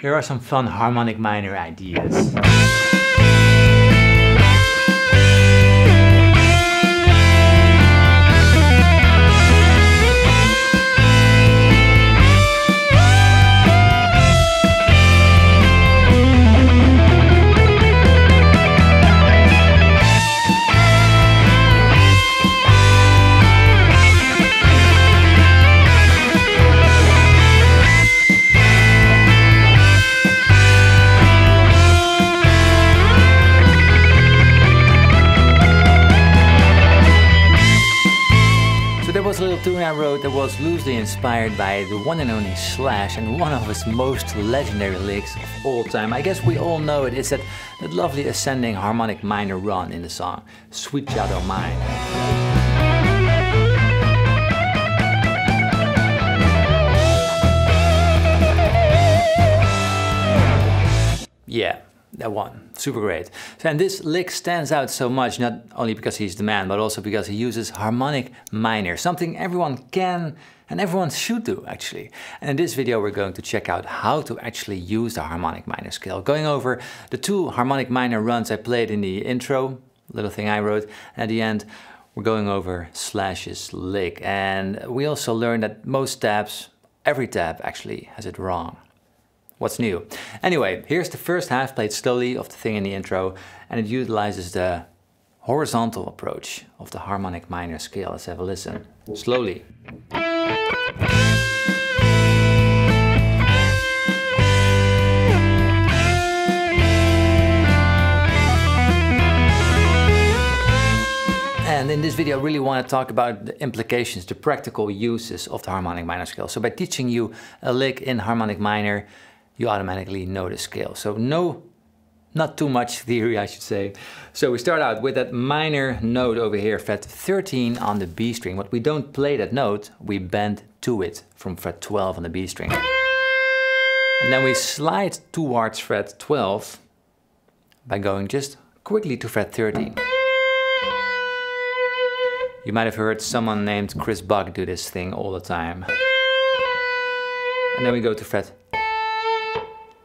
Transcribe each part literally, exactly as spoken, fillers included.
Here are some fun harmonic minor ideas. A little tune I wrote that was loosely inspired by the one and only Slash and one of his most legendary licks of all time. I guess we all know it. It's that, that lovely ascending harmonic minor run in the song Sweet Child O' Mine. Yeah, that one. Super great. And this lick stands out so much, not only because he's the man, but also because he uses harmonic minor, something everyone can and everyone should do, actually. And in this video, we're going to check out how to actually use the harmonic minor scale, going over the two harmonic minor runs I played in the intro, little thing I wrote, and at the end, we're going over Slash's lick. And we also learned that most tabs, every tab actually, has it wrong. What's new? Anyway, here's the first half played slowly of the thing in the intro, and it utilizes the horizontal approach of the harmonic minor scale. Let's have a listen. Slowly. And in this video, I really want to talk about the implications, the practical uses of the harmonic minor scale. So by teaching you a lick in harmonic minor, you automatically know the scale. So no, not too much theory, I should say. So we start out with that minor note over here, fret thirteen on the B string. But we don't play that note, we bend to it from fret twelve on the B string. And then we slide towards fret twelve by going just quickly to fret thirteen. You might have heard someone named Chris Buck do this thing all the time. And then we go to fret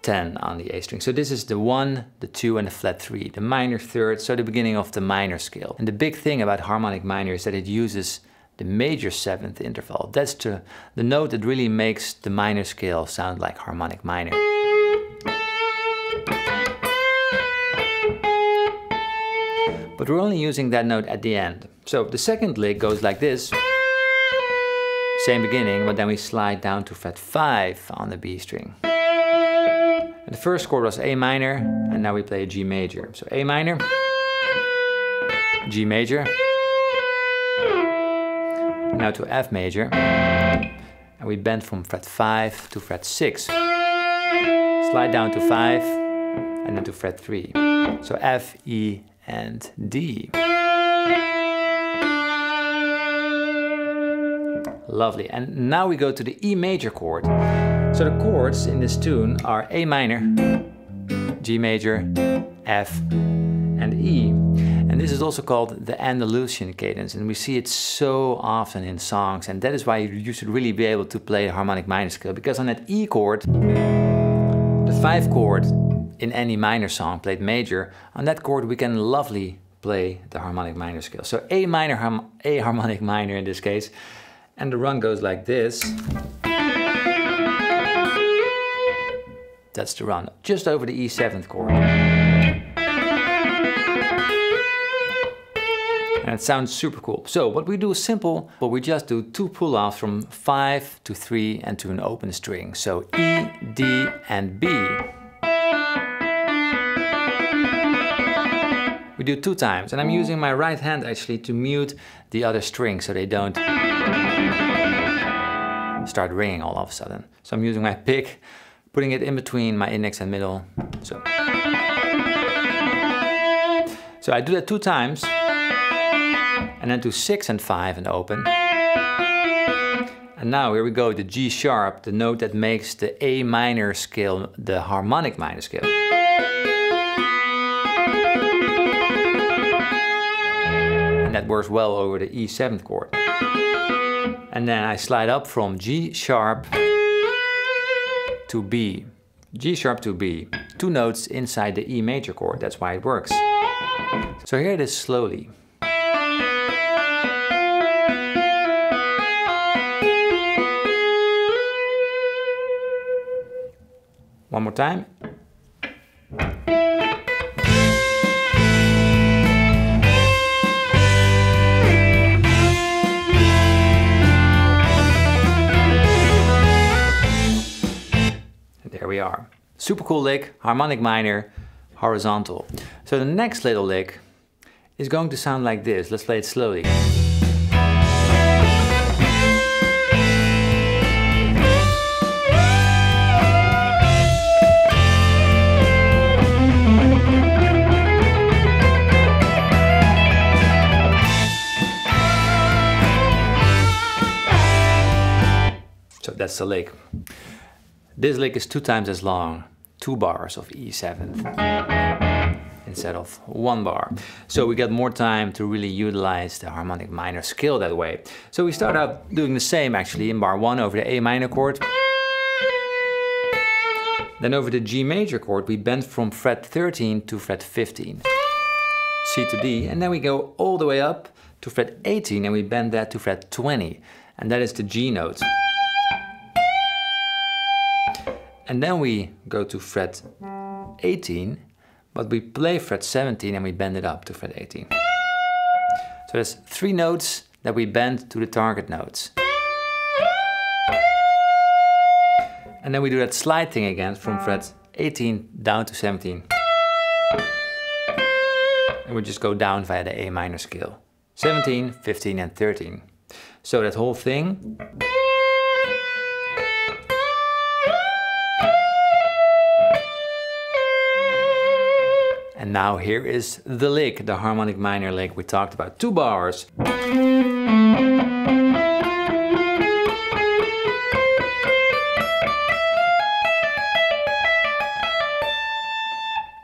ten on the A string. So this is the one, the two, and the flat three, the minor third, so the beginning of the minor scale. And the big thing about harmonic minor is that it uses the major seventh interval. That's the, the note that really makes the minor scale sound like harmonic minor. But we're only using that note at the end. So the second lick goes like this. Same beginning, but then we slide down to fret five on the B string. The first chord was A minor, and now we play G major. So A minor, G major, now to F major, and we bend from fret five to fret six. Slide down to five, and then to fret three. So F, E, and D. Lovely, and now we go to the E major chord. So the chords in this tune are A minor, G major, F, and E. And this is also called the Andalusian cadence, and we see it so often in songs, and that is why you should really be able to play the harmonic minor scale, because on that E chord, the five chord in any minor song played major, on that chord we can lovely play the harmonic minor scale. So A minor, harm, A harmonic minor in this case, and the run goes like this. That's the run, just over the E seventh chord. And it sounds super cool. So what we do is simple, but we just do two pull-offs from five to three and to an open string. So E, D, and B. We do two times, and I'm using my right hand actually to mute the other string so they don't start ringing all of a sudden. So I'm using my pick, putting it in between my index and middle. So, so I do that two times, and then do six and five and open. And now here we go, the G sharp, the note that makes the A minor scale, the harmonic minor scale. And that works well over the E seventh chord. And then I slide up from G sharp to B, G sharp to B, two notes inside the E major chord, that's why it works. So here it is slowly. One more time. There we are. Super cool lick, harmonic minor, horizontal. So the next little lick is going to sound like this. Let's play it slowly. So that's the lick. This lick is two times as long, two bars of E seven instead of one bar. So we got more time to really utilize the harmonic minor scale that way. So we start out doing the same actually in bar one over the A minor chord. Then over the G major chord we bend from fret thirteen to fret fifteen, C to D, and then we go all the way up to fret eighteen and we bend that to fret twenty, and that is the G note. And then we go to fret eighteen, but we play fret seventeen and we bend it up to fret eighteen. So there's three notes that we bend to the target notes. And then we do that slide thing again from fret eighteen down to seventeen. And we just go down via the A minor scale. seventeen, fifteen and thirteen. So that whole thing. And now here is the lick, the harmonic minor lick we talked about. Two bars. A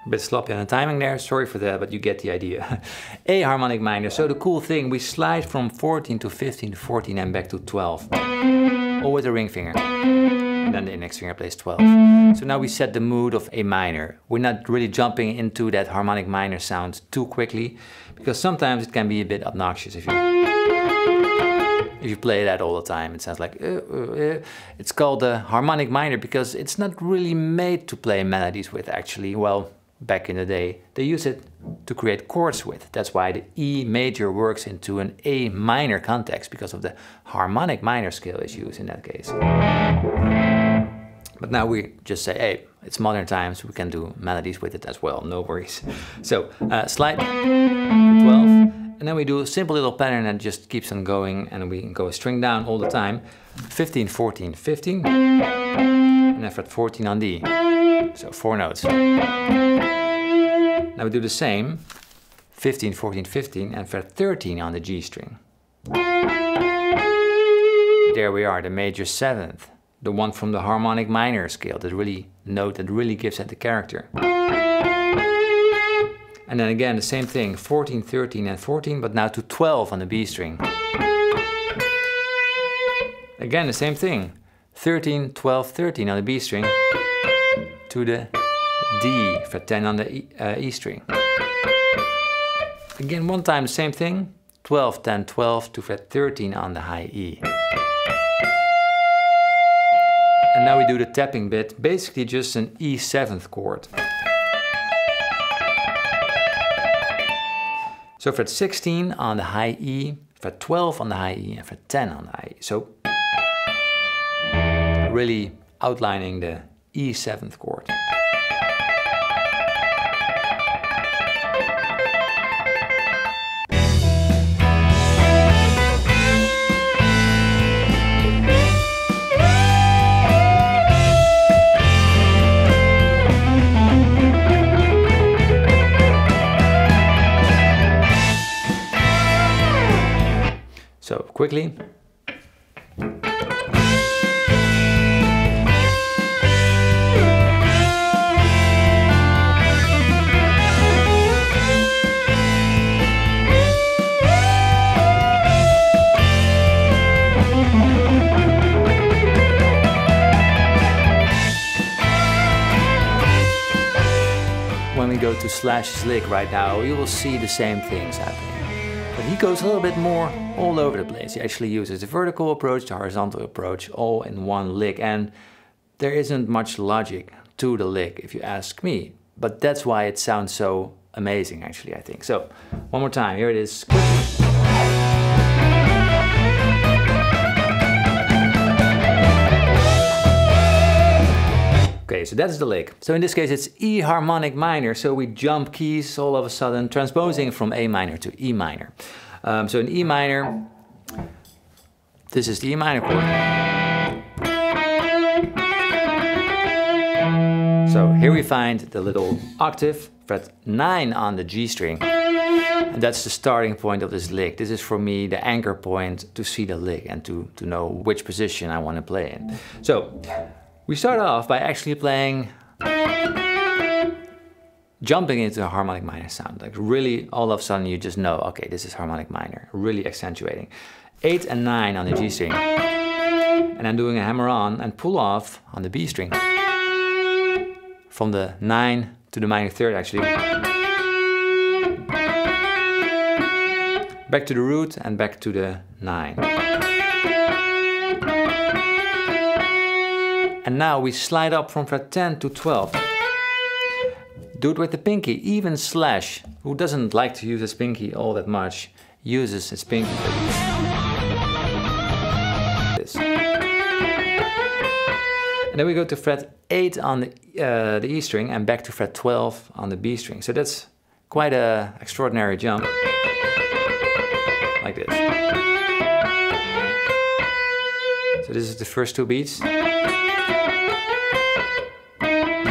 bit sloppy on the timing there, sorry for that, but you get the idea. A harmonic minor, so the cool thing, we slide from fourteen to fifteen to fourteen and back to twelve. All with a ring finger. And then the index finger plays twelve. So now we set the mood of A minor. We're not really jumping into that harmonic minor sound too quickly, because sometimes it can be a bit obnoxious if you if you play that all the time. It sounds like uh, uh, uh. It's called the harmonic minor because it's not really made to play melodies with. Actually, well, back in the day they used it to create chords with. That's why the E major works into an A minor context, because of the harmonic minor scale is used in that case. But now we just say, hey, it's modern times, we can do melodies with it as well, no worries. So uh, slide to twelve, and then we do a simple little pattern that just keeps on going, and we go a string down all the time. fifteen, fourteen, fifteen, and then fret fourteen on D. So four notes. Now we do the same, fifteen, fourteen, fifteen, and fret thirteen on the G string. There we are, the major seventh. The one from the harmonic minor scale, that really note that really gives it the character. And then again the same thing, fourteen, thirteen and fourteen, but now to twelve on the B string. Again the same thing, thirteen, twelve, thirteen on the B string, to the D, fret ten on the E, uh, E string. Again one time the same thing, twelve, ten, twelve to fret thirteen on the high E. And now we do the tapping bit, basically just an E seven chord. So fret sixteen on the high E, fret twelve on the high E, and fret ten on the high E. So really outlining the E seven chord. So quickly. go to Slash's lick right now, you will see the same things happening. But he goes a little bit more all over the place. He actually uses the vertical approach, the horizontal approach, all in one lick. And there isn't much logic to the lick, if you ask me. But that's why it sounds so amazing, actually, I think. So, one more time, here it is. Okay, so that's the lick. So in this case it's E harmonic minor, so we jump keys all of a sudden, transposing from A minor to E minor. Um, so in E minor, this is the E minor chord. So here we find the little octave, fret nine on the G string. And that's the starting point of this lick. This is for me the anchor point to see the lick and to, to know which position I want to play in. So, we start off by actually playing, jumping into a harmonic minor sound. Like really, all of a sudden you just know, okay, this is harmonic minor, really accentuating. Eight and nine on the G string. And I'm doing a hammer on and pull off on the B string. From the nine to the minor third actually. Back to the root and back to the nine. And now we slide up from fret ten to twelve. Do it with the pinky. Even Slash, who doesn't like to use his pinky all that much, uses his pinky. This. And then we go to fret eight on the, uh, the E string and back to fret twelve on the B string. So that's quite an extraordinary jump. Like this. So this is the first two beats.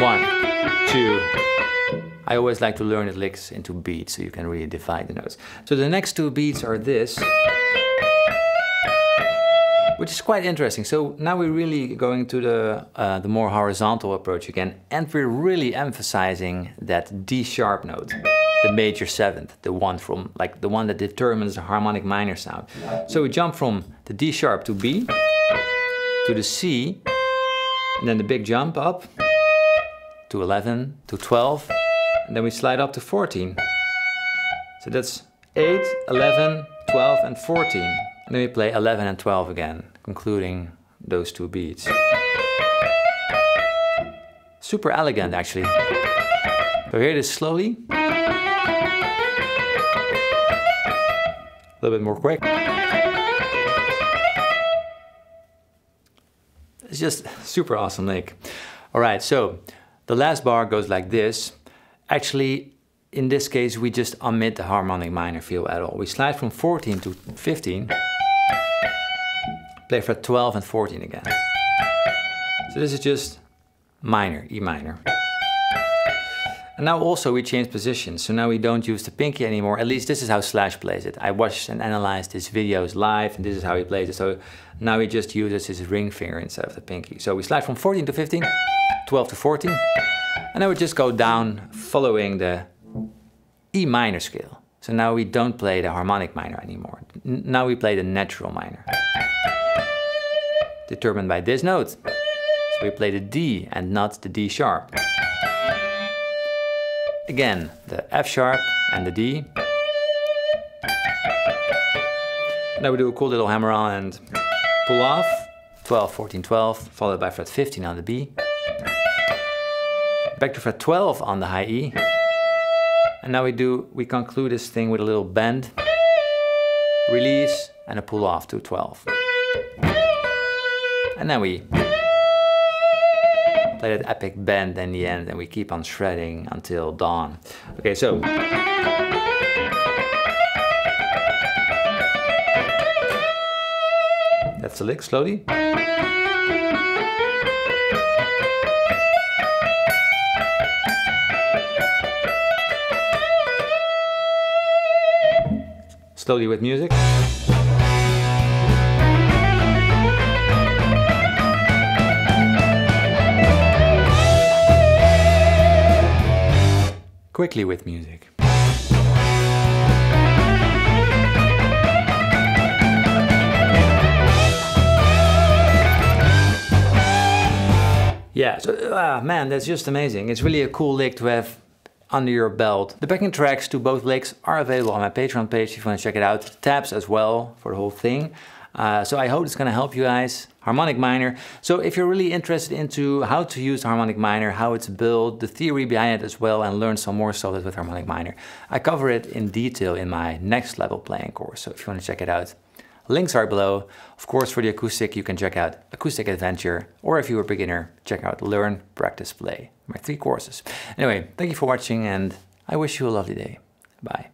One, two. I always like to learn the licks into beats so you can really divide the notes. So the next two beats are this, which is quite interesting. So now we're really going to the, uh, the more horizontal approach again, and we're really emphasizing that D sharp note, the major seventh, the one from like the one that determines the harmonic minor sound. So we jump from the D sharp to B, to the C, and then the big jump up, to eleven, to twelve, and then we slide up to fourteen. So that's eight, eleven, twelve, and fourteen. And then we play eleven and twelve again, concluding those two beats. Super elegant, actually. So here it is slowly. A little bit more quick. It's just super awesome lick. All right, so the last bar goes like this. Actually, in this case, we just omit the harmonic minor feel at all. We slide from fourteen to fifteen, play fret twelve and fourteen again. So this is just minor, E minor. And now also we change positions. So now we don't use the pinky anymore. At least this is how Slash plays it. I watched and analyzed his videos live, and this is how he plays it. So now he just uses his ring finger instead of the pinky. So we slide from fourteen to fifteen. twelve to fourteen, and I would just go down following the E minor scale. So now we don't play the harmonic minor anymore. N now we play the natural minor, determined by this note. So we play the D and not the D sharp. Again, the F sharp and the D. Now we do a cool little hammer on and pull off, twelve, fourteen, twelve, followed by fret fifteen on the B. Back to fret twelve on the high E. And now we do, we conclude this thing with a little bend, release, and a pull off to twelve. And then we play that epic bend in the end, and we keep on shredding until dawn. Okay, so. That's the lick, slowly. Slowly with music. Quickly with music. Yeah, so, ah, man, that's just amazing. It's really a cool lick to have under your belt. The backing tracks to both licks are available on my Patreon page if you want to check it out. The tabs as well for the whole thing. Uh, so I hope it's going to help you guys. Harmonic Minor. So if you're really interested into how to use Harmonic Minor, how it's built, the theory behind it as well, and learn some more stuff with Harmonic Minor, I cover it in detail in my Next Level Playing course. So if you want to check it out, links are below. Of course, for the acoustic, you can check out Acoustic Adventure, or if you're a beginner, check out Learn, Practice, Play, my three courses. Anyway, thank you for watching, and I wish you a lovely day. Bye.